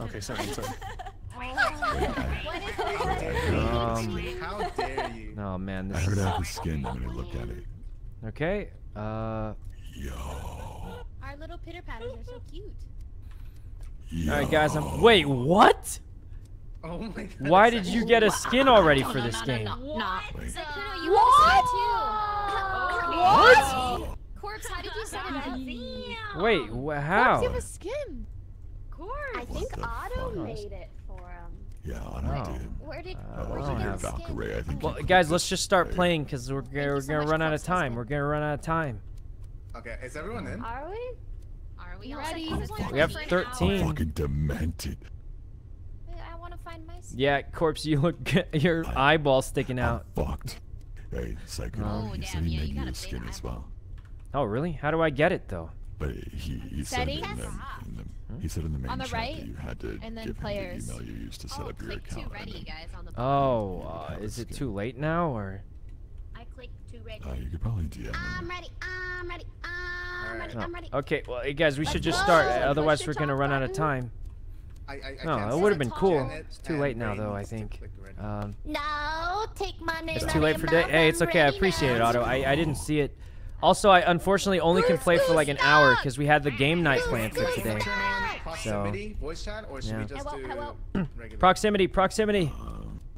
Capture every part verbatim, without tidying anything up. Okay, sorry, sorry. What is this? How dare you? Oh man, this I heard out the skin when I looked at it. Okay, uh. Yo. Our little pitter patters are so cute. Yo. All right, guys. I'm... Wait, what? Oh my God. Why did you get a skin already for this game? No, no, no, no. What? Sykkuno, you what? Too. What? Corpse, how did you set it up? Wait, wh how? Corpse, you have a skin. Corpse. I think Otto made it for him. Yeah, Otto oh. did. Where did? Uh, where did you get Valkyrae? I think. Well, guys, let's just start playing because we're we're gonna, so gonna run out of time. We're gonna run out of time. Okay, is everyone in? Are we? Are we ready? We have thirteen. I'm fucking demented. Yeah, Corpse, you look your I, eyeball sticking out. I'm fucked. Hey, Sykkuno, oh, he said he yeah, made you a skin eyeball. as well. Oh, really? How do I get it though? But he, he said in the, in the, he said in the main on the chat right, that you had to and then give players. him the email you used to set oh, up your account. Ready, then, guys, on the oh, uh, is it too late now or? I clicked too ready. Uh, you could probably D M. I'm ready. I'm ready. I'm ready. I'm ready. Okay, well, hey, guys, we Let's should just start. Otherwise, we're gonna run out of time. I, I, I no, it would have been cool. Janet it's too late now, though. I think. Um, no, take my name. It's too late for day. Hey, it's okay. I appreciate it, Otto. I I didn't see it. Also, I unfortunately only can play for like an hour because we had the game night planned for today. So. Yeah. Proximity, proximity.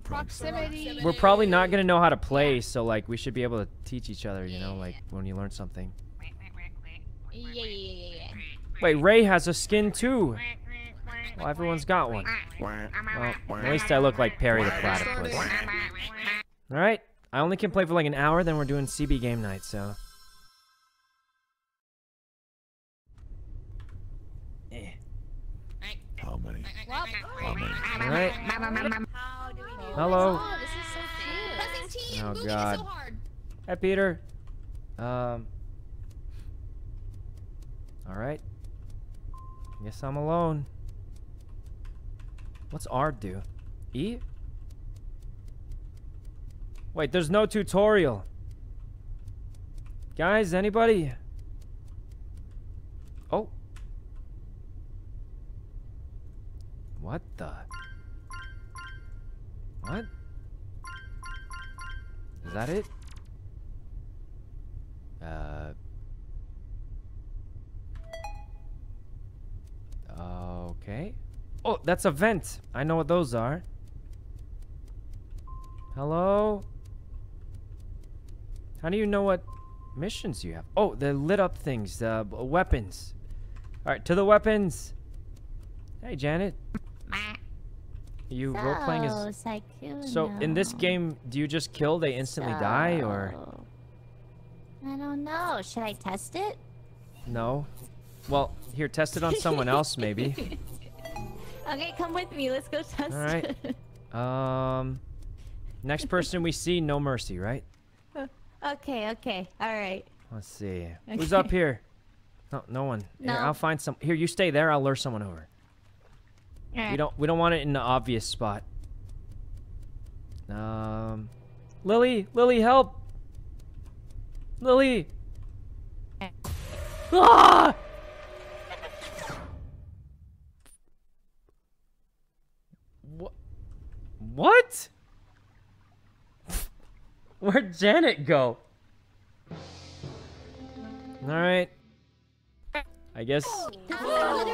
Proximity. We're probably not gonna know how to play, so like we should be able to teach each other. You know, like when you learn something. Yeah, yeah, yeah, yeah. Wait, Ray has a skin too. Well, everyone's got one. Well, at least I look like Perry the Platypus. Alright, I only can play for like an hour, then we're doing C B game night, so... Eh. How many? How many? Alright. Hello. Oh, God. Hi, Peter. Um... Alright. Guess I'm alone. What's R do? E? Wait, there's no tutorial. Guys, anybody? Oh. What the? What? Is that it? Uh. Okay. Oh, that's a vent. I know what those are. Hello? How do you know what missions you have? Oh, the lit up things, uh, weapons. All right, to the weapons. Hey, Janet. You so, role playing as Sykkuno. So in this game, do you just kill? They instantly so, die, or? I don't know. Should I test it? No. Well, here, test it on someone else, maybe. Okay, come with me. Let's go test it. All right. Um, next person we see, no mercy, right? Okay, okay. All right. Let's see. Okay. Who's up here? No, no one. No. Here, I'll find some. Here, you stay there. I'll lure someone over. All right. We don't. We don't want it in the obvious spot. Um, Lily, Lily, help! Lily. Ah! What? Where'd Janet go? Alright. I guess... Uh,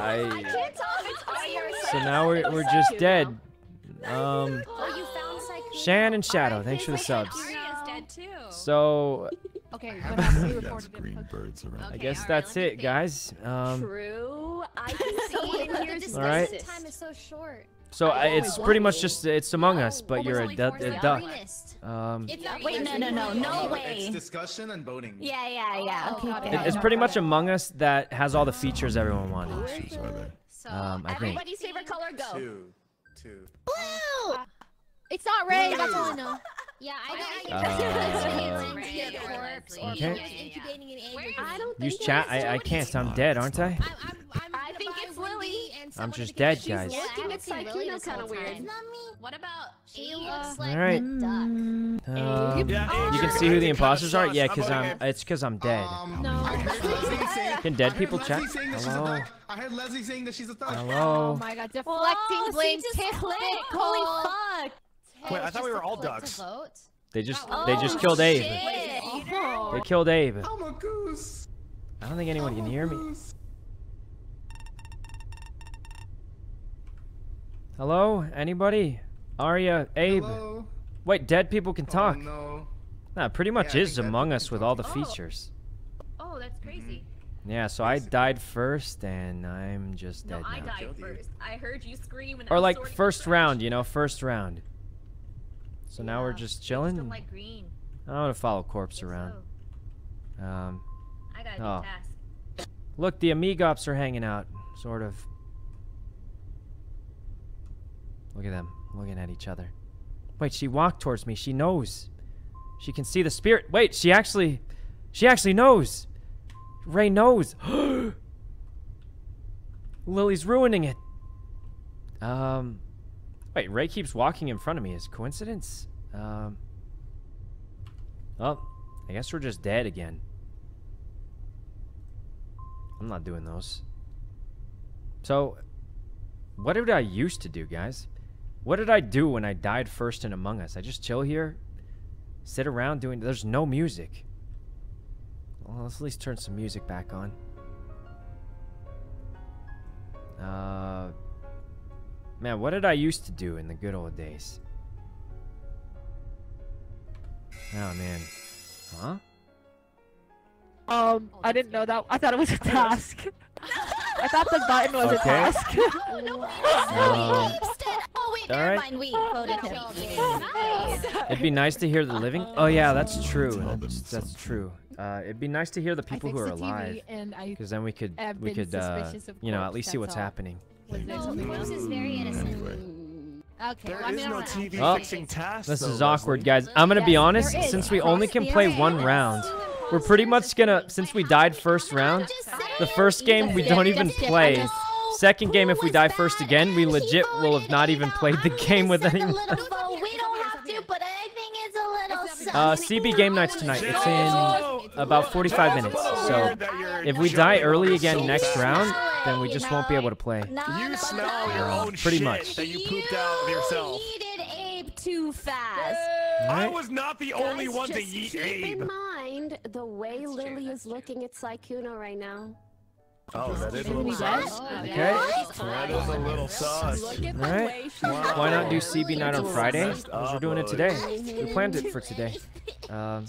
I... So now we're, we're just dead. Um, Shan and Shadow, thanks for the subs. So... Okay, but I that's green birds around. Okay, I guess right, that's it, think. guys. Um, True. I can see it here. All right. This time is so short. So I, it's pretty much just it's Among Us, but oh, you're a, du a duck. Um, it's not, wait, no, no, no, no way. It's discussion and voting. Yeah, yeah, yeah. Okay. okay. It, it's pretty much Among Us that has all the features everyone wanted. Um, I think. Everybody's favorite color, go. Two, two. Blue. Uh, it's not red. That's all I know. Yeah, I got uh, use chat. I, I can't. I'm dead, aren't I? I'm, I'm, I'm I think it's Lily. I'm just dead, guys. She's looking at Sykkuno kind of weird. What about He looks like a duck. Um, yeah, you can see who the imposters are? Yeah, cause I'm, it's because I'm dead. Um, no. Can dead people chat? Hello? I heard Leslie saying that she's a thug. Hello? Oh my god, deflecting oh, blame. Holy fuck. Wait, I thought we were all ducks. They just, oh, they just killed Abe. Oh. They killed Abe. I'm a goose. I don't think anyone I'm can hear me. Hello? Anybody? Arya, Abe. Hello? Wait, dead people can talk. Oh, no. Nah, pretty much yeah, is Among Us with all the oh. features. Oh, that's crazy. Yeah, so I died first, and I'm just no, dead I now. I died first. I heard you scream. And or like first round, you know, first round. So yeah, now we're just chilling. Just like green. I don't want to follow Corpse around. So. Um. I got a oh. task. Look, the Amigops are hanging out, sort of. Look at them, looking at each other. Wait, she walked towards me. She knows. She can see the spirit. Wait, she actually... She actually knows. Ray knows. Lily's ruining it. Um... Wait, Ray keeps walking in front of me. Is coincidence? Um... Oh, I guess we're just dead again. I'm not doing those. So, what did I used to do, guys? What did I do when I died first in Among Us? I just chill here, sit around doing... There's no music. Well, let's at least turn some music back on. Uh, man, what did I used to do in the good old days? Oh, man. Huh? Um, I didn't know that. I thought it was a task. I thought the button was okay. a task. Oh, no, no, no. Alright. It'd be nice to hear the living. Oh yeah, that's true. That's, that's true. Uh, it'd be nice to hear the people who are alive, because then we could we could uh, you know, at least see what's happening. No, Rose is very innocent. Okay. There is no T V fixing tasks. This is awkward, guys. I'm gonna be honest. Since we only can play one round, we're pretty much gonna. Since we died first round, the first game we don't even play. Second game, if we die first again, we legit will have not even played the game with anyone. Uh, C B game night's tonight. It's in about forty-five minutes. So if we die early again next round, then we just won't be able to play. You smell your own pretty much. That you pooped out yourself. You yeeted Abe too fast. I was not the only one to yeet Abe. Keep in mind the way Lily is looking at Sykkuno right now. Oh, that is a little sus. Okay. That is a little sus. Alright. Why not do C B night on Friday? Because we're doing it today. We planned it for today. Um,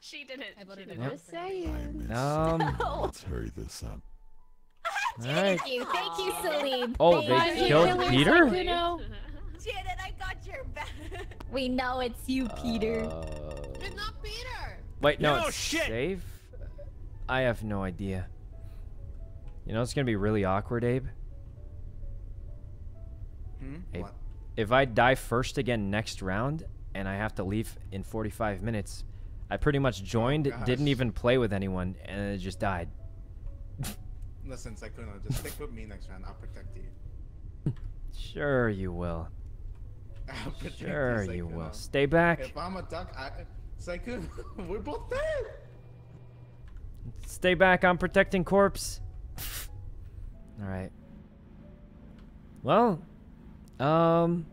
she didn't. Just saying. Um. Let's hurry this up. Alright. Thank you. Thank you, Salim. Oh, they killed Peter? Janet, I got your back. We know it's you, Peter. It's not Peter. Wait, no, it's Dave? I have no idea. You know, it's going to be really awkward, Abe. Hmm? Abe, if I die first again next round, and I have to leave in forty-five minutes, I pretty much joined, oh, didn't even play with anyone, and it just died. Listen, Sykkuno, just stick with me next round. I'll protect you. Sure you will. I'll protect sure you, you will. Stay back. If I'm a duck, I... Sykkuno, we're both dead. Stay back. I'm protecting Corpse. Alright. Well, um,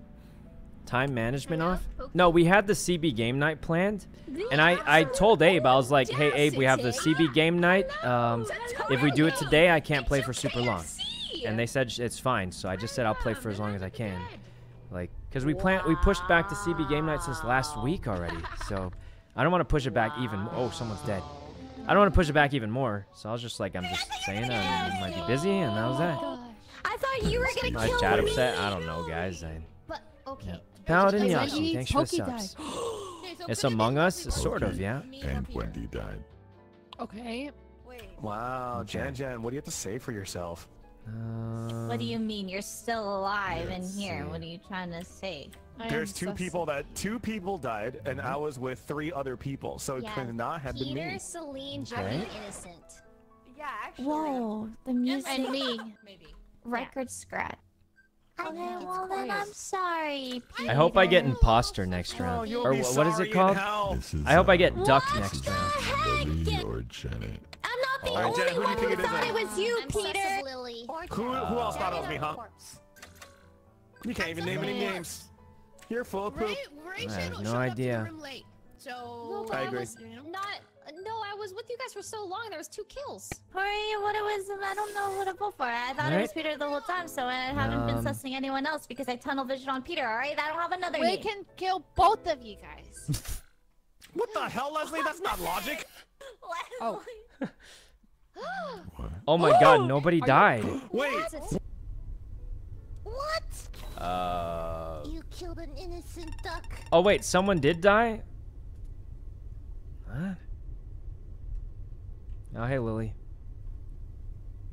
time management off? No, we had the C B game night planned, and I, I told Abe, I was like, hey Abe, we have the C B game night, um, if we do it today, I can't play for super long. And they said it's fine, so I just said I'll play for as long as I can. Like, because we plan, we pushed back the C B game night since last week already, so I don't want to push it back even, oh, someone's dead. I don't want to push it back even more, so I was just like, I'm just saying I might be busy, and that was that. I thought you were gonna my kill chat me. upset. I don't know, guys. I, but, okay. Yeah. Paladin Yashi, thanks for the subs. It's Among Us, Pokey sort of, yeah. And Wendy died. Okay. Wow, Jan Jan, what do you have to say for yourself? Um, what do you mean? You're still alive in here. See. What are you trying to say? There's two so people that two people died, and I was with three other people, so yeah. it could not have Peter, been me. Peter, Celine, Jeffrey, okay. innocent. Yeah, actually. Whoa, the music and me. Maybe. Record yeah. scratch. Okay, well then I'm sorry, Peter. I hope I get imposter next round. Oh, or what is it called? I hope I get duck next round. I'm not the only Janet, one who thought it was you, Peter. Who, who else thought it was me, huh? You can't even name any names. You're full of poop. Ray, Ray I have no idea. Late, so well, I agree. I not, no, I was with you guys for so long. There was two kills. Hurry, what it was? I don't know what it was for. I thought right. it was Peter the whole time, so I haven't um, been sussing anyone else because I tunnel vision on Peter. All right, I don't have another. We name. can kill both of you guys. What the hell, Leslie? That's not logic. Oh. Oh my Ooh! God! Nobody Are died. You... Wait. What? Uh, you killed an innocent duck. Oh wait, someone did die? Huh? Oh hey Lily.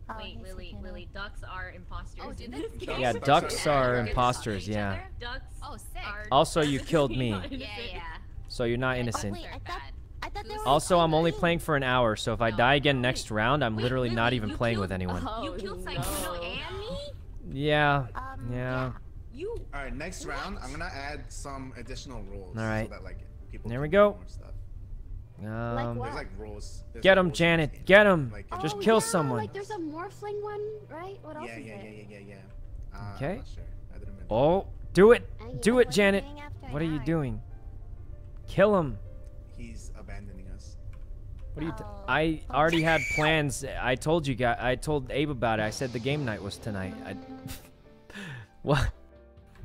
Oh, wait, Lily, Lily, ducks are imposters. Oh, in this game? Yeah, ducks are imposters, yeah. Ducks oh, sick. Also you killed me. Yeah, yeah. So you're not innocent. Wait, I thought, I thought there was also I'm only playing for an hour, so if I die again next round, I'm wait, literally Lily, not even playing killed, with anyone. Oh, you killed Sykkuno and me? Yeah. Um, yeah. You. All right. Next what? round, I'm gonna add some additional rules. All right. So that, like, people there we go. More stuff. Um, like like rules. Get him, like Janet. Get him. Like, oh, just kill yeah, someone. Like there's a morphling one, right? What else yeah, is yeah, it? Yeah, yeah, yeah, yeah. Uh, okay. Sure. I didn't oh, do it. Uh, yeah, do it, Janet. What are you doing? Kill him. He's abandoning us. What are you? Oh. I already had plans. I told you guys. I told Abe about it. I said the game night was tonight. I. What?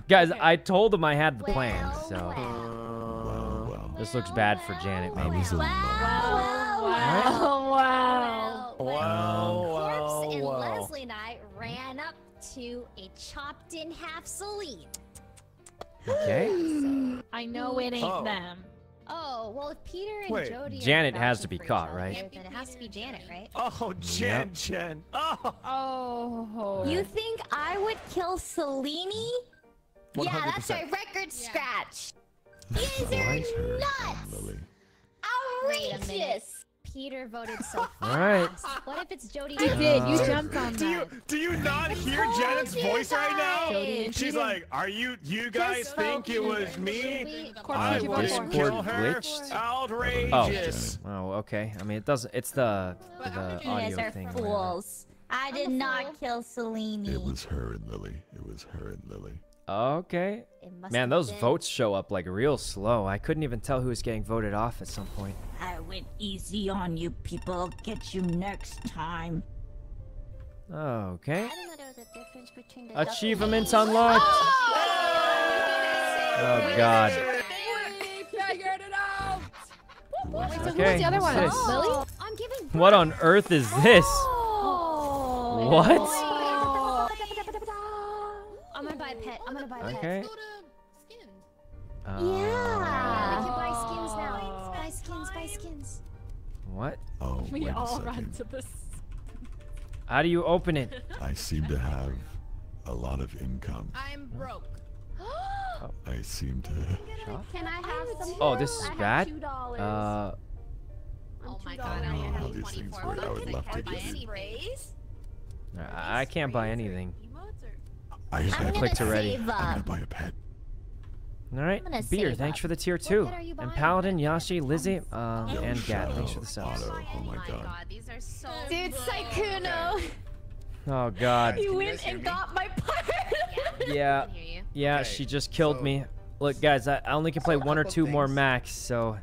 Guys, I told him I had the well, plan, so. Well, well. This looks bad for Janet, maybe. Well, well, well, well, well, well. Corpse and Leslie and I ran up to a chopped in half Celine. Okay. So, I know it ain't oh. them. Oh, well, if Peter and Wait. Jody... Janet has to be caught, right? It, it has to be Janet, right? Oh, Jen, yep. Jen. Oh. oh. You think I would kill Selene? one hundred percent. Yeah, that's a record yeah. scratch. These are nuts. Outrageous. Peter voted so fast. All right. What if it's Jody? I did. You jumped on do that. You, do you not hear Janet's voice right now? Jody, She's Jody. like, "Are you? You guys Just think it was me? I would kill her." Glitched? Outrageous. Oh. oh, okay. I mean, it doesn't. It's the but the audio are thing. Fools. I did not fool. kill Selene. It was her and Lily. It was her and Lily. Okay. Man, those been. votes show up like real slow. I couldn't even tell who was getting voted off at some point. I went easy on you people. Get you next time. Okay. I know there was a difference between the Achievements unlocked. Oh, oh God. We figured it out. Wait, so okay. who was the other one? Oh, I'm giving birth. What on earth is this? Oh. What? Oh. Pet. I'm gonna buy a okay. pet. Uh, yeah. We can buy skins now. Buy skins, buy skins. What? Oh, we wait all a run to this. How do you open it? I seem to have a lot of income. I'm broke. I seem to. Can I have some? Oh, this is bad. Uh. Oh my God! I don't know how these things work. I would love to get it. I can't buy anything. I just I'm clicked already. I'm gonna buy a pet. Alright, Beer, thanks up. for the tier two. And Paladin, Yashi, Lizzie, um, Yo, and Gat, thanks for the subs. Oh, oh my God. God, these are so Dude, Sykkuno! Okay. Oh God. You went and got my part! Yeah, yeah, okay, she just killed so, me. Look guys, I only can play one or two things. more max, so...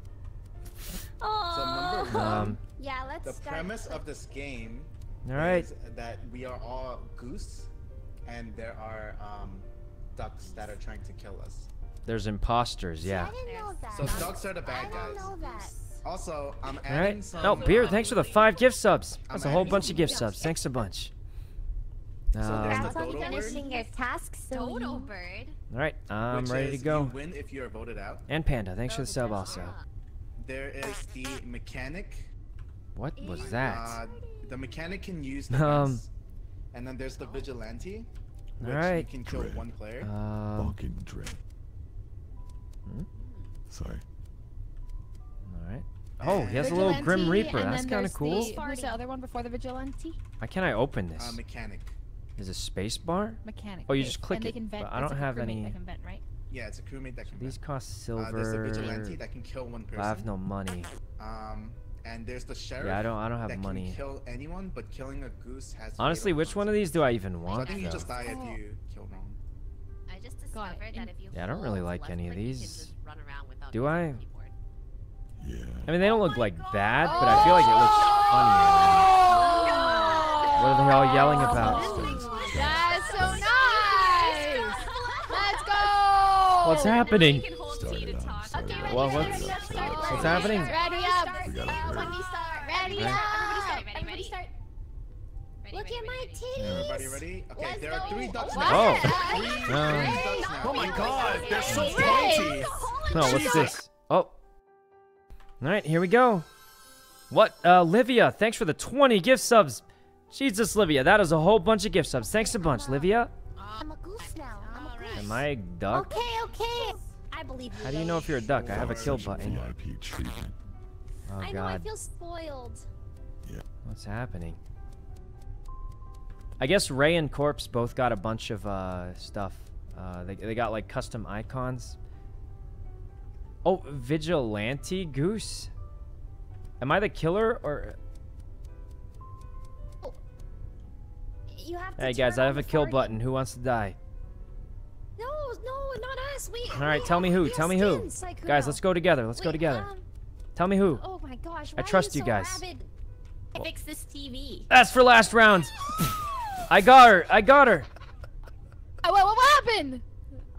Aww. So um, yeah, let's the start. premise of this game all right. is that we are all goose. And there are um, ducks that are trying to kill us. There's imposters, yeah. See, I didn't know that. So ducks are the bad guys. I didn't know that. Also, I'm adding All right. some... No, Beer, thanks for the five gift subs. That's I'm a whole bunch of gift subs. subs. Thanks a bunch. So uh, the dodo finishing your tasks, dodo bird. All right, I'm Which ready to go. You win if you're voted out. And Panda, thanks for the sub also. There is the mechanic. What was that? Uh, the mechanic can use the um, And then there's the vigilante, which right. you can kill dread. one player. Um, Walking dread. Hmm? Sorry. All right. Oh, he has vigilante, a little Grim Reaper. That's kind of cool. The, who's the other one before the vigilante? Why can't I open this? Uh, mechanic. Is a space bar? Mechanic. Oh, you just click it. Vent, but I don't have any. That can vent, right? Yeah, it's a crewmate that can. So these cost silver. Uh, there's a vigilante that can kill one person. I have no money. Um, and there's the sheriff. Yeah, I don't. I don't have that money. Can kill anyone, but killing a goose has. Honestly, which one of these do I even want? So I think though? You just die if you kill wrong. I just discovered that if you. Yeah, I don't really like any of these. Do I? Yeah. I mean, they don't look like bad, but I feel like it looks funny. What are they all yelling about? That's so nice. Let's go. What's happening? Well, what's what's happening? Ready up. Ready up. Everybody start. Look at my titties. Everybody ready? Okay, there are three ducks now. Oh. Oh my God, they're so fancy. No, what's this? Oh. All right, here we go. What? Uh, Livia, thanks for the twenty gift subs. Jesus, Livia, that is a whole bunch of gift subs. Thanks a bunch, I'm a, Livia. I'm a goose now. I'm a goose. Am I a duck? Okay, okay. I believe you. How do you know if you're a duck? I have a kill button. Oh, I know, God. I feel spoiled. Yeah. What's happening? I guess Ray and Corpse both got a bunch of uh, stuff. Uh, they, they got, like, custom icons. Oh, vigilante goose? Am I the killer or? You have to hey guys, I have a kill button. Who wants to die? No, no, not us. We. All right, we tell me who. Tell me who. Sykkuno. Guys, let's go together. Let's Wait, go together. Um, tell me who. Oh my gosh, why I trust are you, so you guys. Rabid? I fix this T V. That's for last round. I got her. I got her. Oh, what, what happened?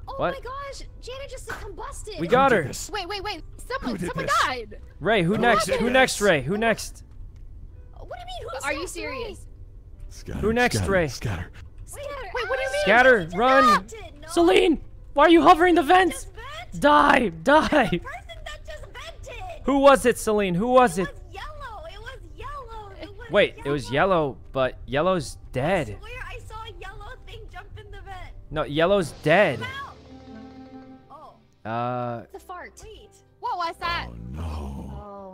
What? Oh my gosh, Janet just combusted. We got her. Wait, wait, wait. Someone, someone this? died. Ray, who, who next? Who next, Ray? Who next? What do you mean? Who's Are you serious? Scatter, who next, scatter, Ray? Scatter. Wait, wait, what do you mean? Scatter, you run. No. Celine, why are you hovering the vents? Die, die. The person that just vented. Who was it, Celine? Who was it? It was yellow. It was yellow. It was wait, yellow. It was yellow, but yellow's dead. I swear I saw a yellow thing jump in the vent. No, yellow's dead. Wow. Uh, it's a fart. Wait. What was that? Oh no.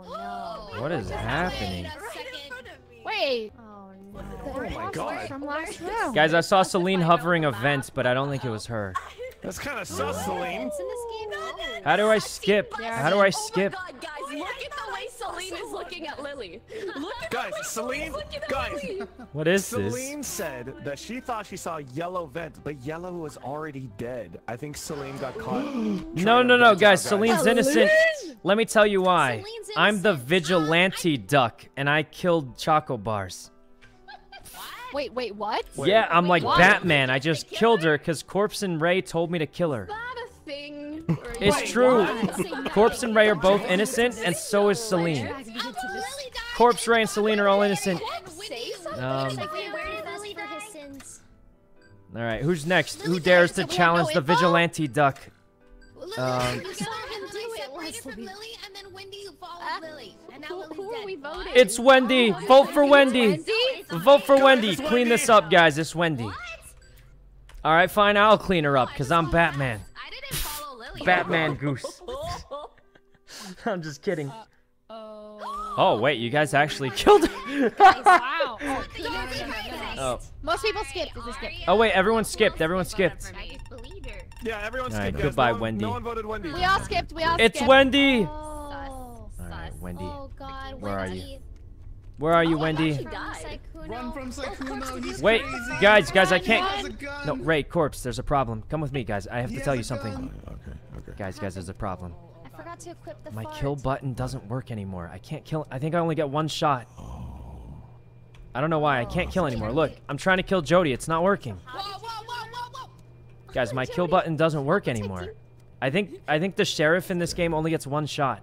Oh no. What is happening? Wait. Right wait. Oh no. Oh my God. From last round. Guys, I saw Celine hovering a vent, but I don't think it was her. That's kind of sus, Celine. How do I skip? How do I skip? Oh my God, guys, look at the way Celine is looking at Lily. Look at guys, Celine, guys. What is Celine this? Celine said that she thought she saw yellow vent, but yellow was already dead. I think Celine got caught. No, no, no, guys. Celine's innocent. Let me tell you why. I'm the vigilante duck, and I killed Choco Bars. Wait, wait, what? Yeah, I'm wait, like what? Batman. I just killed her because Corpse and Ray told me to kill her. Is that a thing? It's wait, true. What? Corpse and Ray are both innocent, and so is Celine. Corpse, Ray, and Celine are all innocent. Um, all right, who's next? Who dares to challenge the vigilante duck? Um, it's Wendy. Vote for Wendy. Vote for Wendy. Clean this up, guys. It's Wendy. All right, fine. I'll clean her up because I'm Batman. Batman Goose. I'm just kidding. Oh wait, you guys actually killed her. Wow. Oh. Most people skipped. Oh wait, everyone skipped. Everyone skipped. Yeah, everyone skipped. All right, goodbye, no, Wendy. No one voted Wendy. We all skipped. We all it's skipped. It's Wendy. Oh, all right, Wendy. Oh, God, where Wendy. are you? Where are you, oh, Wendy? God, run from Sykkuno. Wait, crazy. guys, guys, I can't. No, Ray, Corpse, there's a problem. Come with me, guys. I have he to tell you something. Oh, okay, okay. Guys, guys, there's a problem. I forgot to equip the My fart. kill button doesn't work anymore. I can't kill. I think I only get one shot. Oh. I don't know why. I can't oh, kill anymore. Look, I'm trying to kill Jody. It's not working. Whoa, whoa. Guys, my kill button doesn't work anymore. I think I think the sheriff in this game only gets one shot.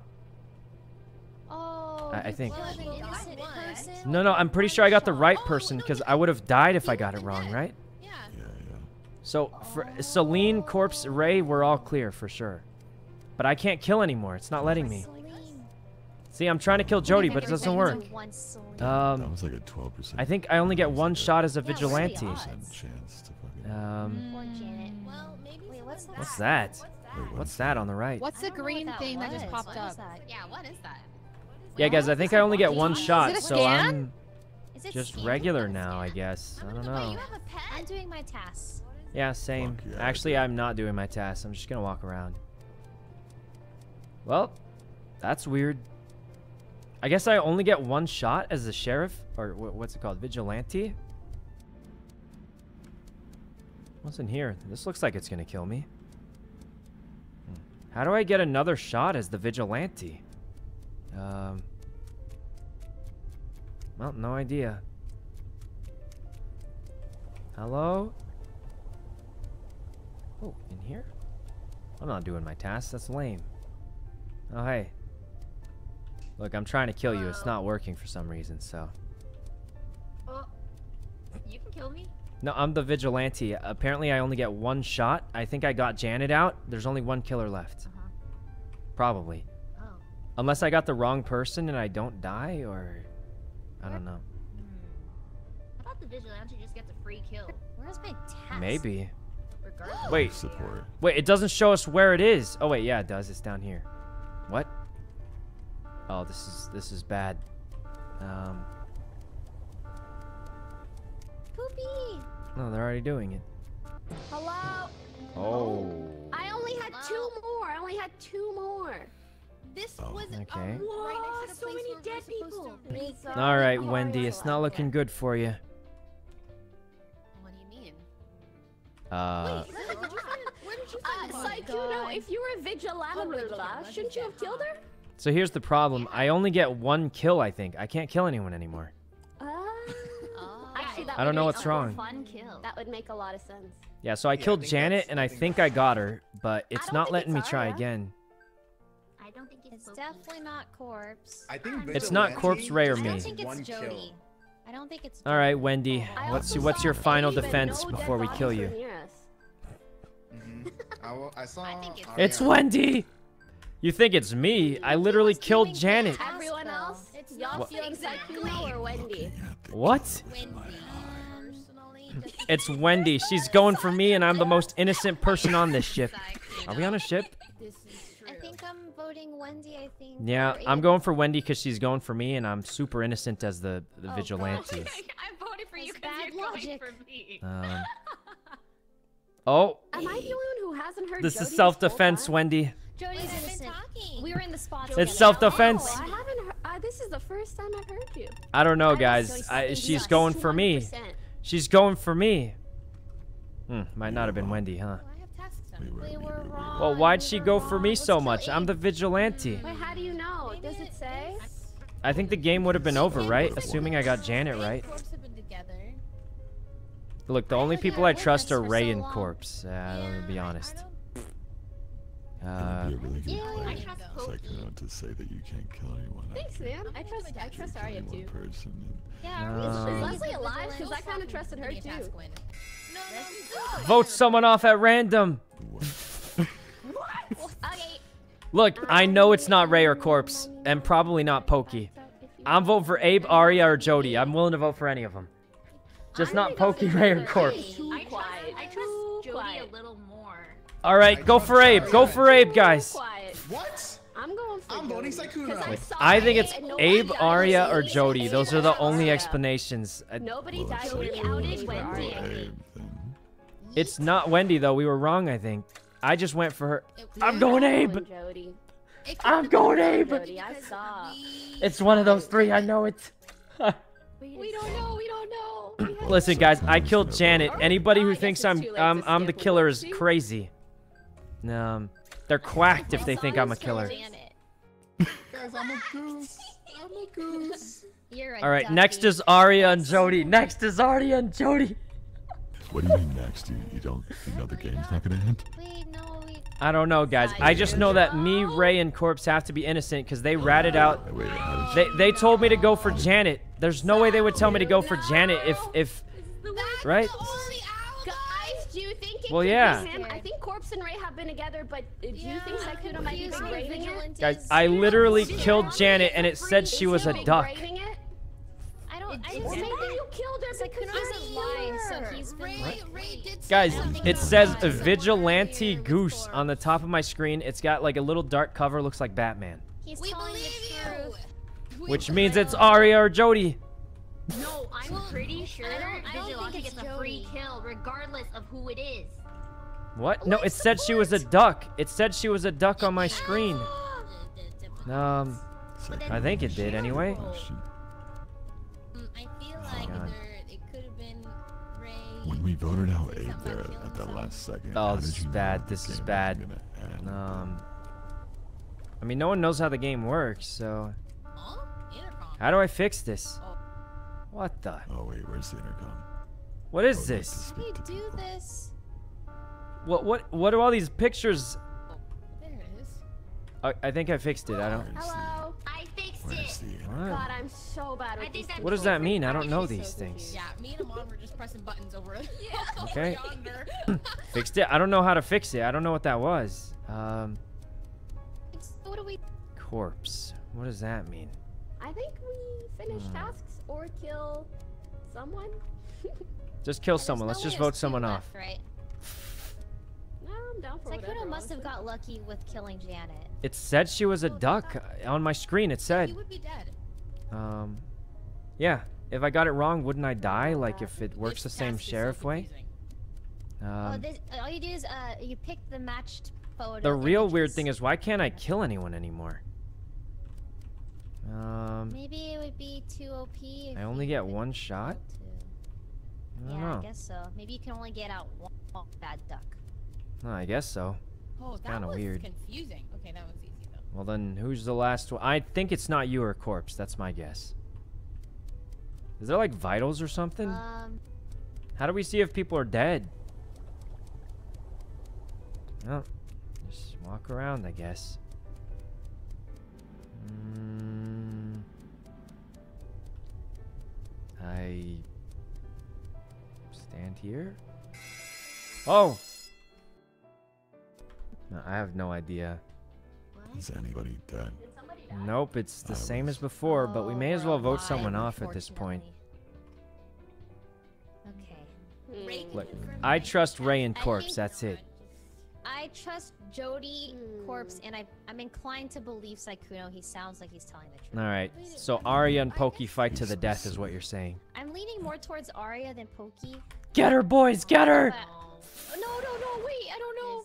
Oh, I, I think. No, no, I'm pretty sure I got the right person because I would have died if I got it wrong, right? Yeah. So, for Celine, Corpse, Ray, we're all clear for sure. But I can't kill anymore. It's not letting me. See, I'm trying to kill Jody, but it doesn't work. Um, that was like a twelve percent. I think I only get one shot as a vigilante. Um, mm. well, maybe Wait, what's, that? what's that? What's that? What's that on the right? What's the green that thing that just popped up? Yeah, what is that? Yeah, guys, I think I only get one shot, so I'm Is it just regular now, I guess. I don't know. You have a pet? I'm doing my tasks. Yeah, same. Yeah, Actually, I'm not doing my tasks. I'm just going to walk around. Well, that's weird. I guess I only get one shot as the sheriff. Or what's it called? Vigilante? What's in here? This looks like it's going to kill me. How do I get another shot as the vigilante? Um... Well, no idea. Hello? Oh, in here? I'm not doing my task. That's lame. Oh, hey. Look, I'm trying to kill you. It's not working for some reason, so... Well, you can kill me. No, I'm the vigilante. Apparently, I only get one shot. I think I got Janet out. There's only one killer left. Uh-huh. Probably. Oh. Unless I got the wrong person and I don't die, or... I don't know. How about the vigilante just gets a free kill? Where's my task? Maybe. Regardless. Wait. Support. Wait, it doesn't show us where it is. Oh wait, yeah, it does. It's down here. What? Oh, this is this is bad. Um. Poopy. No, they're already doing it. Hello. Oh. I only had Hello. two more. I only had two more. This oh, was okay. a war. Right next to the so many dead people. All right, Wendy, it's not looking good for you. What do you mean? Uh. Wait, what did you find? Where did you find? Uh, Sykkuno, if you were a vigilante, shouldn't you have killed her? So here's the problem. I only get one kill. I think I can't kill anyone anymore. Uh, oh. Actually, that I don't know what's wrong. Fun kill. That would make a lot of sense. Yeah, so I yeah, killed I Janet, and I think I got her, but it's not letting me try again. It's definitely not Corpse. I think it's not Corpse, Ray, or me. I don't think it's Jody. I don't think it's Jody. All right, Wendy. What's what's your final defense before we kill you? I saw. It's Wendy. You think it's me? I literally killed Janet. Everyone else? It's y'all feeling Sykkuno or Wendy? What? It's Wendy. She's going for me, and I'm the most innocent person on this ship. Are we on a ship? I think I'm voting Wendy, I think. Yeah, I'm going for Wendy because she's going for me, and I'm super innocent as the, the oh, vigilante. I'm voting for you because you're logic. going for me. Um, oh. Am I the only one who hasn't heard This Jody is self-defense, Wendy. Jody's innocent. We were in the spot. It's self-defense. Oh, I haven't heard, uh, this is the first time I've heard you. I don't know, guys. I, I, she's going for me. She's going for me. Hmm, might not have been Wendy, huh? We were wrong. Well, why'd we she go wrong. for me so much? I'm the vigilante. Wait, how do you know? Does it say? I think the game would have been over, right? Assuming I got Janet right. Look, the only people I trust are Ray and Corpse. Uh, yeah, to be honest. Uh, yeah, I trust Corpse to say that you can't kill anyone. Thanks, man. I trust. I trust Arya too. Yeah, uh, is Leslie alive? Because I kind of trusted her too. No, no, no. Vote someone off at random. What? Okay. Look, I know it's not Ray or Corpse, and probably not Pokey. I'm voting for Abe, Arya, or Jody. I'm willing to vote for any of them. Just not Pokey, Ray, or Corpse. I trust, I trust Jody a little more. All right, go for Abe. Go for Abe, guys. What? I'm going for I'm voting Sykkuno. I think it's Abe, Arya, or Jody. Those are the only explanations. Nobody died. We outed Wendy. It's not Wendy, though. We were wrong, I think. I just went for her. I'm going Abe. I'm going Abe. It's one of those three. I know it. We don't know. We don't know. Listen, guys. I killed Janet. Anybody who thinks I'm I'm I'm the killer is crazy. Um, they're quacked if they think I'm a killer. Guys, I'm a goose. I'm a goose. All right. Next is Arya and Jody. Next is Arya and Jody. What do you mean next? You, you don't you know the game's not gonna end? Wait, no, we... I don't know, guys. I just know that me, Ray, and Corpse have to be innocent because they ratted out. Wait, they they told me to go for Janet. There's no way they would tell me to go for Janet if if right? Guys, do you think it well, yeah. Him? I think Corpse and Ray have been together, but do you yeah. think Sykkuno might be braving it? Guys, I literally she killed Janet, and it said she was a duck. I didn't say that you killed her because he's a liar. So he's been Ray, Ray did Guys, it says a vigilante goose on the top of my screen. It's got like a little dark cover, looks like Batman. He's telling the truth. Which means it's Arya or Jody. No, I'm well, pretty sure I don't, I don't think it's gets a free kill, regardless of who it is. What? No, it said she was a duck. It said she was a duck on my screen. Um, I think it did anyway. I feel like there, it could have been Ray. When we voted out Abe there at the last second. Oh, this is bad. This is bad. Um, I mean, no one knows how the game works, so. How do I fix this? What the? Oh wait, where's the intercom? What is this? How do you do this? What what what do all these pictures? Oh, there it is. I, I think I fixed it. I don't. Hello. I fixed it. What? God, I'm so bad with these. What does that mean? I don't know these things. Yeah, me and Amon were just pressing buttons over. Yeah. Okay. Fixed it. I don't know how to fix it. I don't know what that was. Um. What do we? Corpse. What does that mean? I think we finish hmm. tasks or kill someone. Just kill someone. Let's just vote someone off. Right. Sykkuno must have got lucky with killing Janet. It said she was a duck on my screen. It said. You would be dead. Um, yeah. If I got it wrong, wouldn't I die? Like if it works the same sheriff way. Um, oh, this, all you do is uh, you pick the matched photo. The real weird thing is, why can't I kill anyone anymore? Um. Maybe it would be too O P. I only get one shot. I don't know. I guess so. Maybe you can only get out one bad duck. Oh, I guess so. Oh, that kinda was weird. Confusing. Okay, that was easy though. Well then, who's the last one? I think it's not you or Corpse. That's my guess. Is there like vitals or something? Um. How do we see if people are dead? Oh, just walk around, I guess. Mm, I stand here. Oh. I have no idea. Is anybody dead? Nope, it's the same as before, but we may as well vote someone off at this point. Okay. Look, I trust Ray and Corpse, that's it. I trust Jody, Corpse, and I, I'm inclined to believe Sykkuno. He sounds like he's telling the truth. Alright, so Arya and Pokey fight to the death is what you're saying. I'm leaning more towards Arya than Pokey. Get her, boys, get her! No, no, no, wait, I don't know.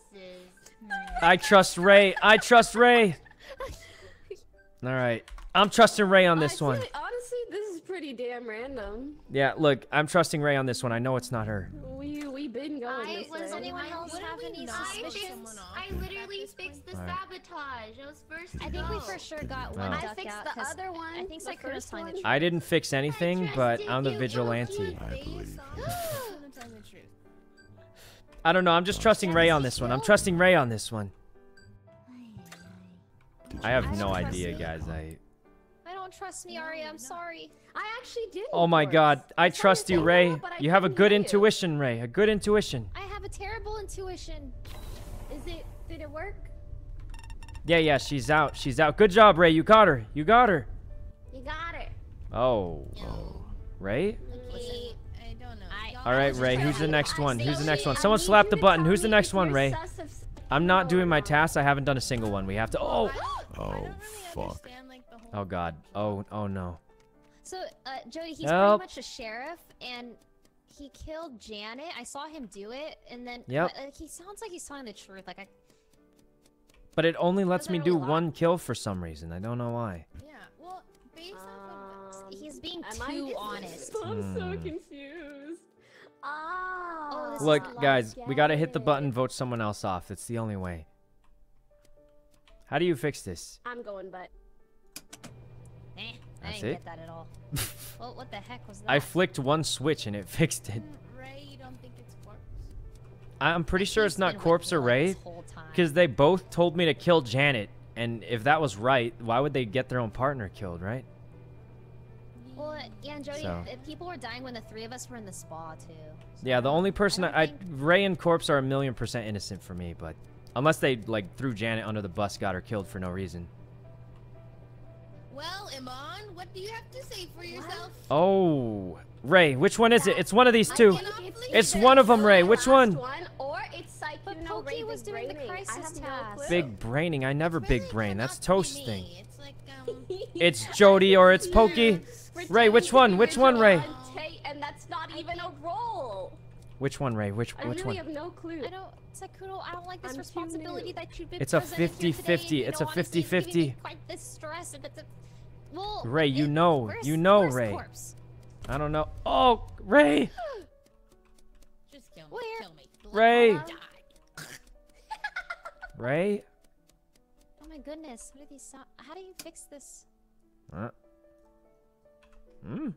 I trust Ray. I trust Ray. All right. I'm trusting Ray on this one. Honestly, this is pretty damn random. Yeah, look, I'm trusting Ray on this one. I know it's not her. We we been going this way. Was anyone else have any suspicions? I literally fixed the sabotage. I was first. I think we for sure got one. I fixed the other one. I think Sakura's telling the truth. I didn't fix anything, but I'm the vigilante. I believe. I don't know. I'm just trusting Ray on this one. I'm trusting Ray on this one. I have no idea, guys. I. I don't trust me, Arya. I'm sorry. I actually did. Oh my God! I trust you, Ray. You have a good intuition, Ray. A good intuition. I have a terrible intuition. Is it? Did it work? Yeah, yeah. She's out. She's out. Good job, Ray. You got her. You got her. You got her. Oh. Oh. Ray? Okay. All right, Ray, who's the next one? Who's the next one? Someone slap the button. Who's the next one, Ray? I'm not doing my tasks. I haven't done a single one. We have to... Oh! Oh, fuck. Oh, God. Oh, oh, no. So, uh, Jody, he's Help. pretty much a sheriff, and he killed Janet. I saw him do it, and then... Yep. Uh, he sounds like he's telling the truth. Like, I... But it only lets me do one kill for some reason. I don't know why. Yeah, well, based on... Um, he's being too honest. I'm so confused. Oh, look, guys, we gotta hit the button, vote someone else off. It's the only way. How do you fix this? I'm going, but. Eh, I didn't get that at all. Well, what the heck was that? I flicked one switch and it fixed it. Ray, you don't think it's Corpse? I'm pretty sure it's not Corpse or Ray, because they both told me to kill Janet, and if that was right, why would they get their own partner killed, right? Well, yeah, and Jody, so. if people were dying when the three of us were in the spa, too. So yeah, the only person... I, I, think... I Ray and Corpse are a million percent innocent for me, but... Unless they, like, threw Janet under the bus, got her killed for no reason. Well, Amon, what do you have to say for yourself? What? Oh. Ray, which one is it? It's one of these two. It's one of them, Ray. Which one? one or it's like, but you know, Ray was doing the crisis task. No big braining. I never really big brain. That's Toast thing. It's, like, um... it's Jody or it's Pokey. Retain Ray, which one? Which one, Ray? And that's not even a role. Which one, Ray? Which which one? I really have no clue. I don't, Sykkuno, I don't like this I'm responsibility that you've been. It's a fifty fifty. It's a fifty fifty. Well, Ray, you it, know, where's, you know, Ray. Corpse? I don't know. Oh, Ray. Just kill me. Where? Kill me. Ray. Um, Ray. Oh my goodness! What are these sound? How do you fix this? Huh? Hmm.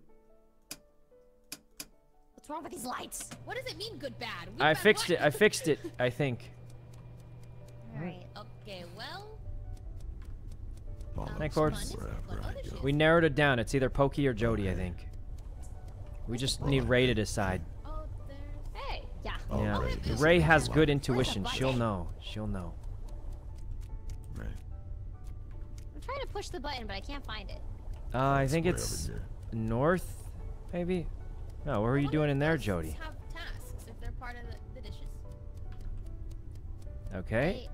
What's wrong with these lights? What does it mean, good, bad? We've I fixed light. it. I fixed it. I think. All right. Okay. Well. Thanks, Corpse. We narrowed it down. It's either Pokey or Jody, I think. We just need Ray to decide. Oh, hey. Yeah. Oh, yeah. Ray. Ray has good intuition. She'll know. She'll know. Ray. I'm trying to push the button, but I can't find it. Uh, I think it's north, maybe? No, what were you doing in there, Jody? Have tasks if they're part of the dishes. Okay.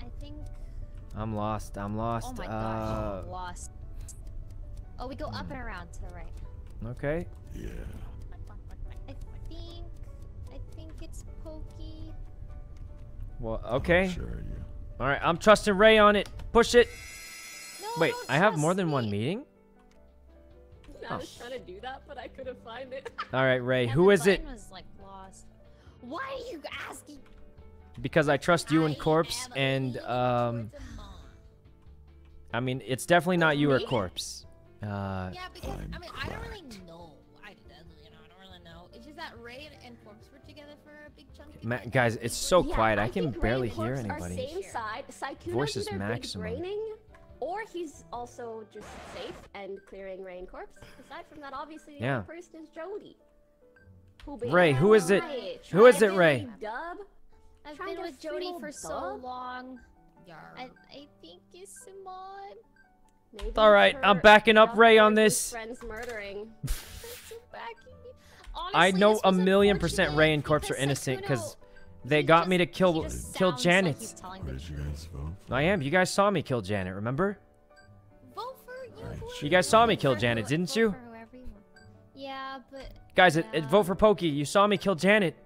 I think... I'm lost. I'm lost. Oh my gosh, uh, I'm lost. Oh, we go up and around to the right. Okay. Yeah. I think, I think it's Pokey. Well, okay. Sure, yeah. All right, I'm trusting Ray on it. Push it. No, wait, don't I have more than me. one meeting. No, oh. I was trying to do that, but I couldn't find it. All right, Ray, yeah, who is it? Was, like, lost. Why are you asking? Because I trust you and Corpse, and um. I mean, it's definitely not you or Corpse. Uh, yeah, because, I mean, I don't really know. I, you know, I don't really know. It's just that Ray and Corpse were together for a big chunk of time. Guys, it's so quiet. Yeah, I, I can barely hear anybody. Same side. Voice is maximum. Or he's also just safe and clearing Ray and Corpse. Aside from that, obviously, yeah. the person is Jody. Who Ray, who is it? Who is it, Ray? Dub? I've been with Jody for so long. I, I think it's Simon. All right, I'm backing up Ray on this. Friends murdering. I know a million percent Ray and Corpse are innocent because they got me to kill kill Janet. I am. You guys saw me kill Janet, remember? You guys saw me kill Janet, didn't you? Yeah, but guys, vote for Pokey. You saw me kill Janet.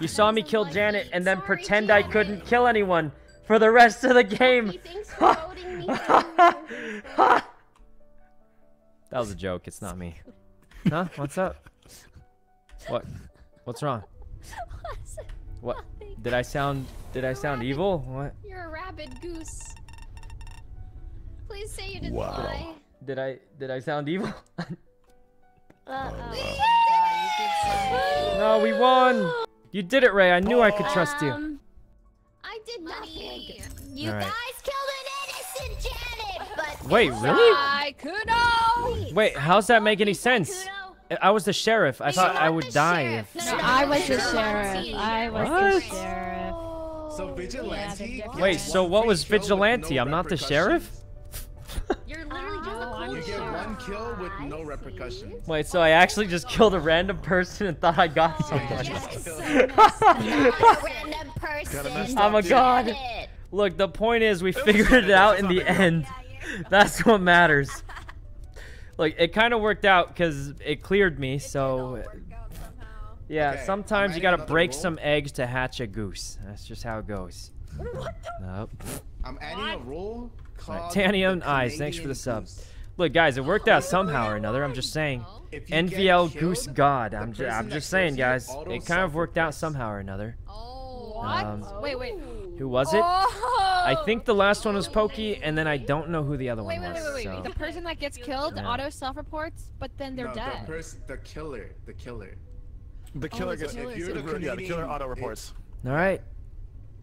You saw me kill Janet and then pretend I couldn't kill anyone for the rest of the game. That was a joke. It's not me. Huh? What's up? What? What's wrong? What? Did I sound? Did I sound evil? What? You're a rabid goose. Please say you didn't lie. Did I? Did I sound evil? No, we won. You did it, Ray. I knew I could trust you. Um, I did nothing. You right. guys killed an innocent Janet, but wait, really? Sykkuno. Wait, how's that make any sense? Sykkuno. I was the sheriff. I you thought I would die. If... No, no, no, I was the sheriff. I was what? the sheriff. So vigilante. Yeah, wait, so what was vigilante? No I'm not the sheriff. You're literally just oh, a cool you get one kill with no repercussions. Wait, so I actually just killed a random person and thought I got somebody. I'm a god. Look, the point is we figured it out in the end. That's what matters. Look, it kind of worked out because it cleared me, so... Yeah, sometimes you gotta break some eggs to hatch a goose. That's just how it goes. Nope. I'm adding a rule. Right. Tania and Eyes, thanks for the subs. Look, guys, it worked out somehow or another. I'm just saying. N V L killed, Goose God. I'm just, I'm just saying, guys. It kind of worked out somehow or another. Oh, what? Um, oh. Wait, wait. Who was it? Oh. I think the last one was Pokey, and then I don't know who the other wait, one was. Wait, wait, wait, wait. So. The person that gets killed, yeah. Auto self-reports, but then they're no, dead. The, person, the killer, the killer. The killer, oh, the killer. If you're the, comedian, yeah, the killer auto reports. All right.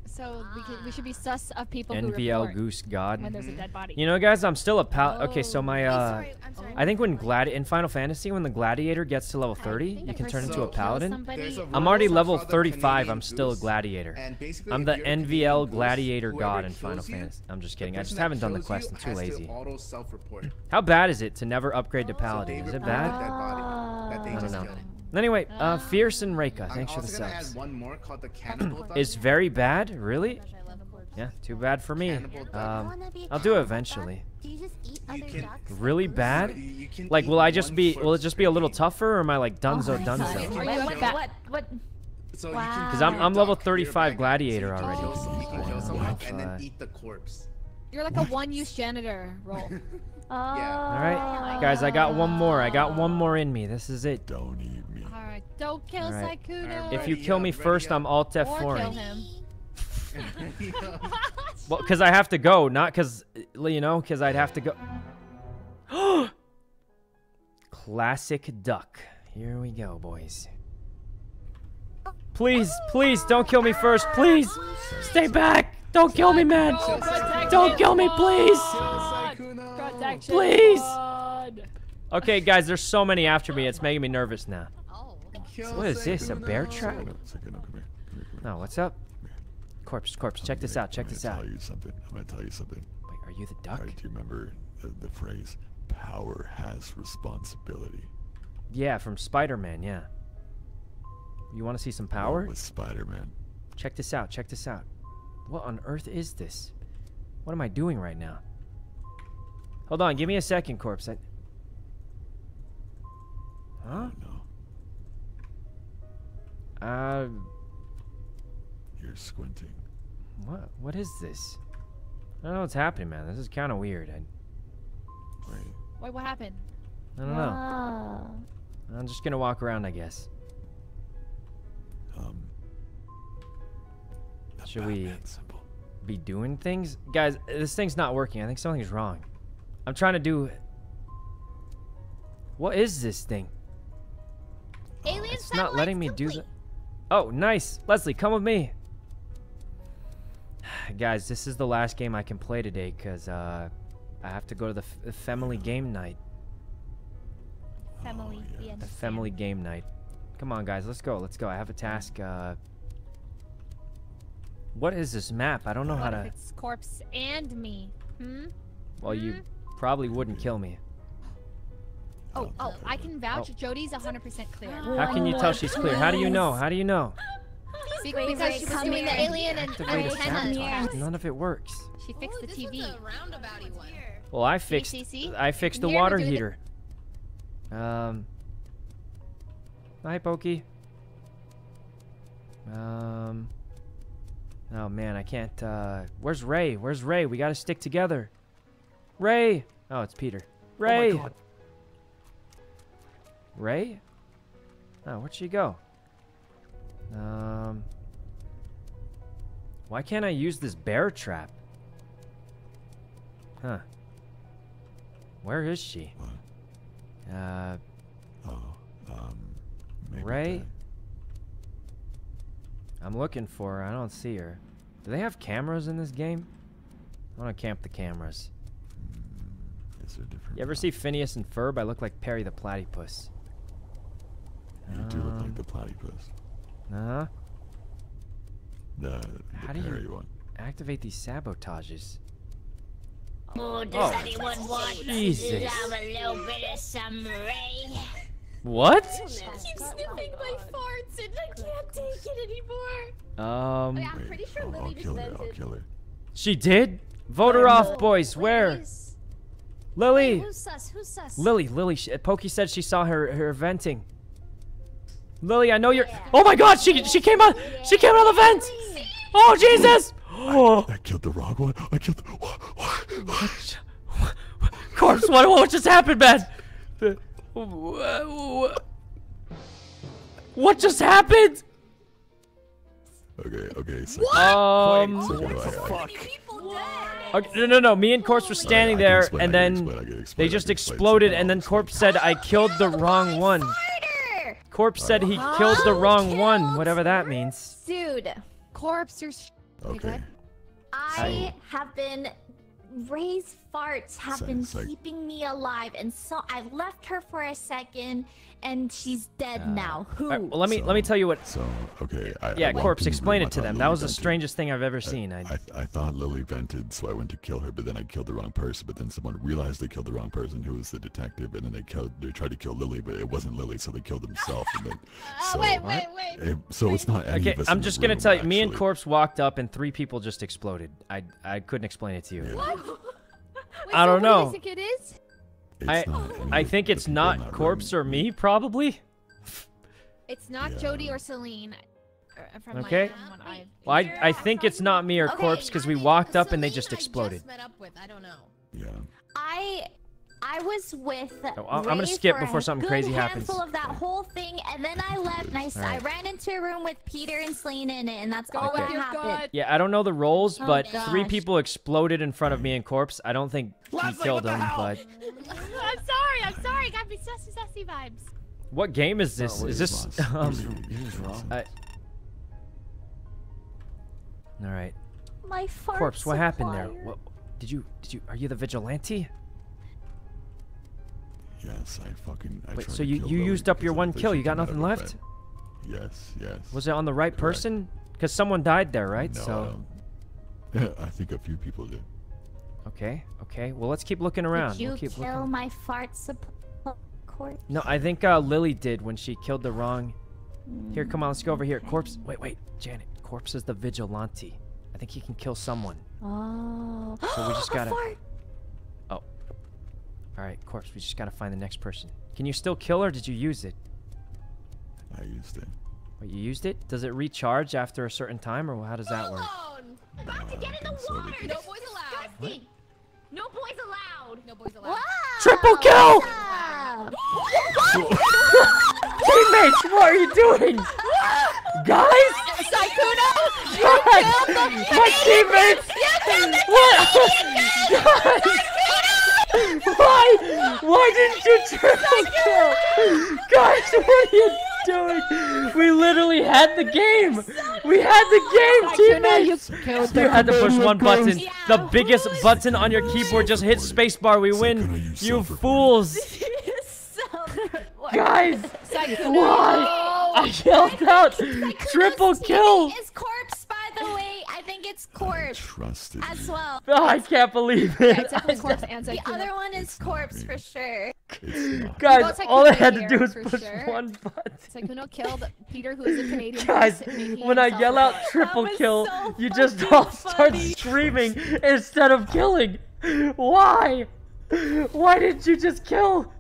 So we, can, we should be sus of people who N V L Goose God. When there's a dead body. You know, guys, I'm still a pal. Oh. Okay, so my uh, sorry, sorry. I think when glad in Final Fantasy, when the gladiator gets to level thirty, you can turn so into a paladin. A I'm already level thirty-five. I'm still a gladiator. I'm the N V L Gladiator Goose, God in Final you, Fantasy. I'm just kidding. I just haven't done the quest. I'm too lazy. To How bad is it to never upgrade to paladin? So is it bad? Uh, that that I don't know. Killed. Anyway, uh, Fierce and Reika, thanks for the subs. Is very bad, really? Yeah, too bad for me. Um, I'll do it eventually. Really bad? Like, will I just be? Will it just be a little tougher, or am I like dunzo dunzo? What? What? Because I'm I'm level thirty-five gladiator already. And then eat the corpse. You're like a one-use janitor role. Oh. All right, guys, I got one more. I got one more in me. This is it. Don't eat me. All right, don't kill Sykkuno. If you kill me first, I'm alt F four. Or kill him. Well, because I have to go, not because, you know, because I'd have to go. Classic duck. Here we go, boys. Please, please, don't kill me first. Please, stay back. Don't kill me, man. Don't kill me, please. Please. Okay, guys, there's so many after me. It's making me nervous now. What is this, a bear trap? No, what's up? Corpse, corpse, check this out, check this out. I'm gonna tell you something, I'm gonna tell you something. Wait, are you the duck? I do remember the, the phrase, power has responsibility. Yeah, from Spider-Man, yeah. You wanna see some power? With Spider-Man. Check this out, check this out. What on earth is this? What am I doing right now? Hold on, give me a second, corpse. I... Huh? No. Uh... You're squinting. What? What is this? I don't know what's happening, man. This is kind of weird. I... Wait. Wait, what happened? I don't wow. know. I'm just gonna walk around, I guess. Um. Should we be doing things, guys? This thing's not working. I think something's wrong. I'm trying to do. What is this thing? Alien oh, it's not letting me complete. do that. Oh, nice, Leslie. Come with me. Guys, this is the last game I can play today because uh, I have to go to the f family game night. Family, oh, yeah. The family game night. Come on, guys, let's go. Let's go. I have a task. Uh, what is this map? I don't know what how to. It's corpse and me. Hmm. Well, hmm? you probably wouldn't kill me. Oh, oh, I can vouch. Oh. Jody's one hundred percent clear. How can you tell she's clear? How do you know? How do you know? Because, because she was doing the alien and antennas. None of it works. She fixed Ooh, the T V. Well, I fixed. See, see, see? I fixed the Here, water heater. The... Um. Hi, Pokey. Um. Oh man, I can't. Uh, where's Ray? Where's Ray? We gotta stick together. Ray. Oh, it's Peter. Ray. Oh my God. Ray? Oh, where'd she go? Um, why can't I use this bear trap? Huh. Where is she? What? Uh. Oh, um. Maybe Ray? That... I'm looking for her. I don't see her. Do they have cameras in this game? I want to camp the cameras. Mm, is there different you ever problems? see Phineas and Ferb? I look like Perry the Platypus. You do look like the platypus. Uh-huh. The, the How do you one. activate these sabotages? Oh, does oh. anyone want Jesus. to have a little bit of some Ray? What? I keep sniffing my farts and I can't take it anymore. Um. Wait, I'm pretty sure I'll, Lily I'll just kill her, I'll kill her. She did? Vote her off, boys. Where? Please. Lily. Wait, who's sus? Who's sus? Lily, Lily. She, Pokey said she saw her, her venting. Lily, I know you're. Yeah. Oh my God, she she came out, yeah. she came out of the vent. See? Oh Jesus! Oh. I, I killed the wrong one. I killed. The, what, what, what? Corpse, what, what just happened, man? What just happened? Okay, okay. So what? Um, Wait, so what the fuck? Okay, no, no, no. Me and Corpse were standing okay, there, explain, and then explain, explain, they just exploded, so and then Corpse said, "I killed the wrong one." Corpse said he oh, killed the wrong killed. one, whatever that means. Dude, Corpse, you're. Okay. I have been. Ray's farts have Psych. been Psych. keeping me alive, and so I left her for a second, and she's dead uh, now. Who? Right, well, let me so, let me tell you what. So okay. I, yeah, I Corpse, explain room. it to them. Lily that was vented. the strangest thing I've ever I, seen. I, I I thought Lily vented, so I went to kill her, but then I killed the wrong person. But then someone realized they killed the wrong person, who was the detective, and then they killed. They tried to kill Lily, but it wasn't Lily, so they killed themselves. And then, so, oh wait, wait, wait, So it's not any okay, of us. I'm just gonna room, tell you, actually. Me and Corpse walked up and three people just exploded. I I couldn't explain it to you. Yeah. What? Wait, I don't so know. I think it is. It's I I think it's not Corpse or me, probably. It's not yeah. Jody or Celine. From okay. My well, I I think it's not me or okay, Corpse because we walked up Celine and they just exploded. I just met up with. I don't know. Yeah. I. I was with. Oh, I'm gonna skip before something crazy happens. Handful of that whole thing, and then I left. And I, right. I ran into a room with Peter and Celine in it, and that's all okay. that happened. God. Yeah, I don't know the roles, oh but gosh. three people exploded in front of me and Corpse. I don't think Leslie, he killed them, the but. I'm sorry. I'm sorry. Got me sussy sussy vibes. What game is this? No, is this? Um, I... All right. My farts Corpse, what happened fire. there? What, did you? Did you? Are you the vigilante? Yes, I fucking. I Wait, so you you Lily used up your one kill. You got nothing left. Bed. Yes, yes. Was it on the right Correct. person? Because someone died there, right? No, so. Um, I think a few people did. Okay, okay. Well, let's keep looking around. Did you we'll keep kill looking. my fart support? No, I think uh, Lily did when she killed the wrong. Here, come on, let's go over here. Corpse. Wait, wait, Janet. Corpse is the vigilante. I think he can kill someone. Oh. So we just gotta. Fart. Alright, Corpse, we just gotta find the next person. Can you still kill her, or did you use it? I used it. Wait, you used it? Does it recharge after a certain time, or how does that work? I'm about to get in the water! No boys allowed! No boys allowed! No boys allowed! Wow. Triple kill! Teammates, what are you doing? Guys? Sykkuno! You killed the My teammates! You killed the teammates! Why? Why didn't you triple kill? Guys, what are you doing? We literally had the game. We had the game, teammates. You had to push one button. The biggest button on your keyboard. Just hit spacebar. We win. You fools. Guys, why? I yelled out. Triple kill. It's Corpse trusted as well. Oh, I can't believe it. Yeah, it's Corpse and the other one is Corpse for sure. Guys, all I had to do was push sure. one button. Sykkuno killed Peter, who is a Canadian. Guys, when I yell out triple kill, so you just all start screaming instead of killing. Why? Why didn't you just kill?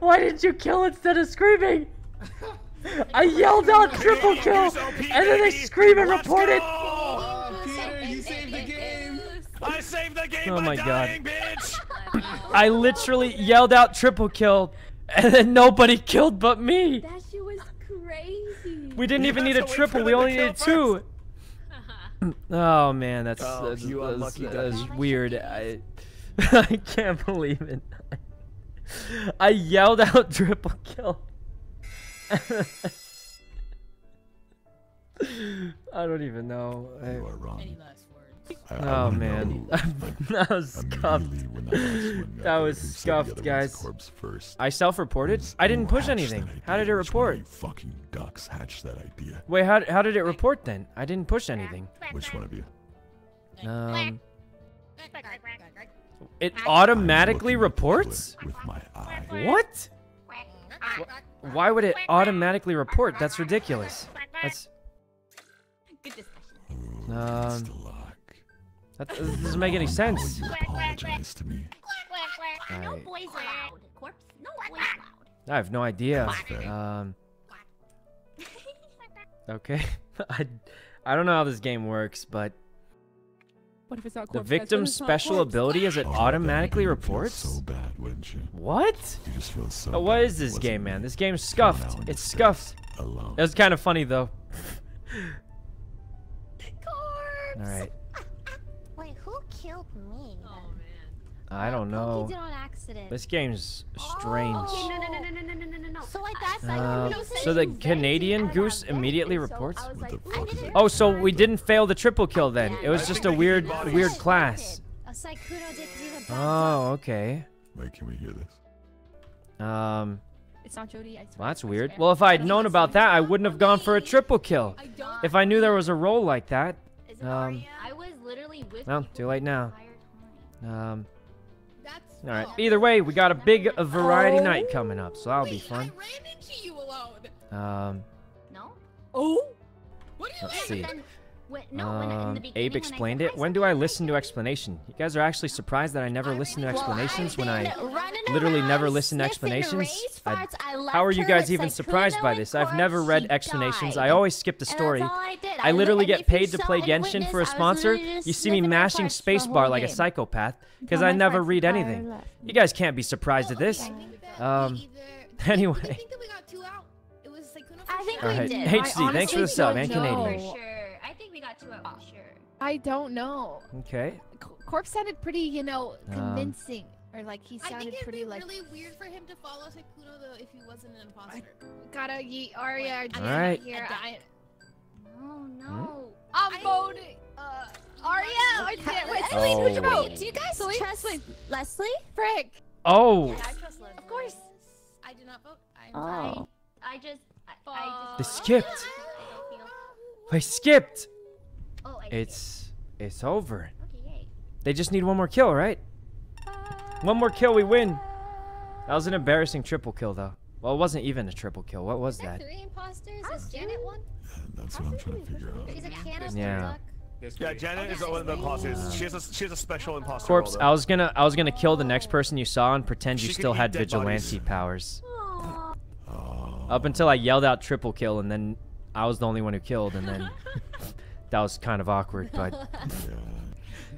Why didn't you kill instead of screaming? I yelled out triple kill, and then they scream and report it. Oh, Peter, you saved the game. I saved the game by dying, bitch. I literally yelled out triple kill, and then nobody killed but me. That shit was crazy. We didn't even need a triple. We only needed two. Oh man, that's that's, that's, that's weird. I I can't believe it. I yelled out triple kill. I don't even know. You are wrong. Any last words? I, I oh man, that was scuffed. That was scuffed, guys. First. I self-reported. I didn't push anything. How did it report? You fucking ducks hatched that idea. Wait, how how did it report then? I didn't push anything. Which one of you? Um. It automatically reports? With my eye. What? Why would it automatically report? That's ridiculous. That's. Good discussion. Um. That doesn't make any sense. You apologize to me. No boys allowed. Corpse. No boys allowed. I have no idea. Um. Okay. I. I don't know how this game works, but. What if it's not Corpse? The victim's special ability is it oh, automatically reports? So bad, wouldn't you? What? You just feel so oh, what is this game, man? This game's scuffed. It's scuffed. Alone. It was kind of funny, though. Corpse! Alright. Wait, who killed me? Oh, man. I don't know. He did on accident. This game's strange. Oh. Okay, no, no, no, no, no, no, no, no. So, like that's uh, like, so the Canadian goose immediately so reports? Like, oh, so we didn't fail the triple kill then. It was just a weird, weird class. Oh, okay. Wait, can we hear this? Um... It's not Jody. I well, that's weird. Well, if I had known about that, I wouldn't have gone for a triple kill. If I knew there was a role like that. Um... Well, too late now. Um... That's All right. Either way, we got a big a variety oh. night coming up, so that'll Wait, be fun. I ran into you alone. Um. No. Oh. What do you Let's mean? see. When, no, um, when, Abe explained it. When do I listen to explanation? You guys are actually surprised that I never I listen to explanations well, when I literally around, never listen to explanations. I, I how are you guys even Sykkuno surprised by this? I've never read explanations. Died. I always skip the story. I, I literally get paid to play Genshin witness, for a sponsor. You see me mashing spacebar like a psychopath because I never read anything. You guys can't be surprised at this. Um. Anyway. I think we did. H D, thanks for the sub, man. Canadian. Uh, sure. I don't know. Okay. Corp sounded pretty, you know, convincing, um, or like he sounded pretty like. I think it'd be really weird for him to follow Sykkuno though if he wasn't an imposter. I gotta yeet Arya. All right. Here. I... Oh no. Hmm? I'm I... voting. Uh, Arya. Wait, wait, oh. wait, wait, wait. Do you guys Leslie? trust Leslie? Frick. Oh. Yeah, I trust Leslie. Of course. I do not vote. I'm oh. I, I just. I, I just. They skipped. They skipped. Oh, it's it. it's over. Okay, they just need one more kill, right? Uh, one more kill, we win. That was an embarrassing triple kill, though. Well, it wasn't even a triple kill. What was that? Three imposters. Is Janet one? That's what I'm trying to figure out. She's a canister yeah. Yeah, Janet is one of the imposters. She has a she has a special imposter. Corpse. I was gonna I was gonna kill the next person you saw and pretend you still had vigilante powers. Aww. Up until I yelled out triple kill, and then I was the only one who killed, and then. That was kind of awkward, but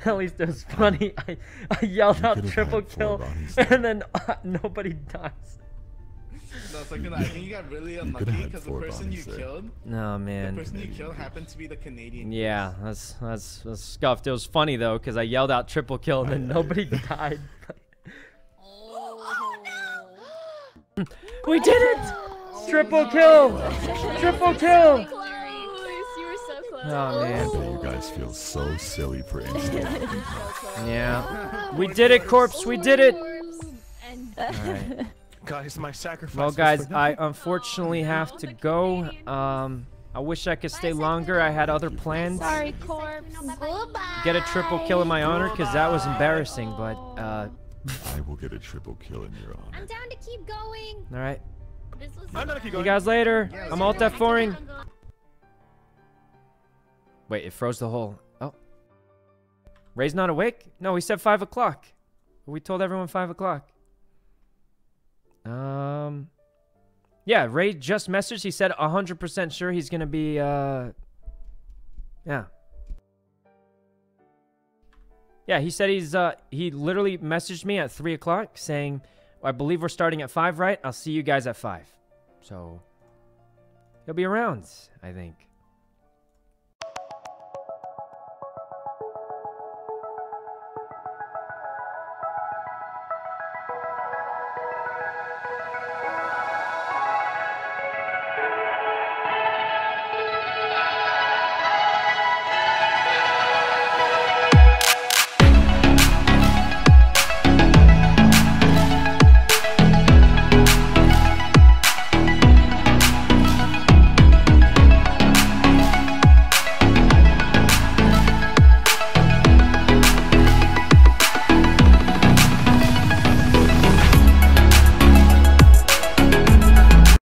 at least it was funny. I, I yelled you out triple kill, and then uh, nobody dies. No, it's like, I think you got really unlucky because the person you there. killed. No man. The person you killed happened to be the Canadian. Yeah, that's that's, that's scuffed. It was funny though because I yelled out triple kill and then nobody died. Oh, no. We did it! Oh, triple no. kill! Wow. Triple kill! Oh man, you guys feel so silly for instant. Yeah, we did it, Corpse. We did it. Right. Guys, my sacrifice. Well, guys, I unfortunately have to go. Um, I wish I could stay longer. I had other plans. Sorry, Corpse. Get a triple kill in my honor, cause that was embarrassing. But uh, I will get a triple kill in your honor. I'm down to keep going. All right. I'm gonna keep going. See you guys later. I'm alt F four-ing. Wait, it froze the whole... Oh. Ray's not awake? No, he said five o'clock. We told everyone five o'clock. Um... Yeah, Ray just messaged. He said one hundred percent sure he's gonna be, uh... Yeah. Yeah, he said he's, uh... He literally messaged me at three o'clock saying, I believe we're starting at five, right? I'll see you guys at five. So... He'll be around, I think.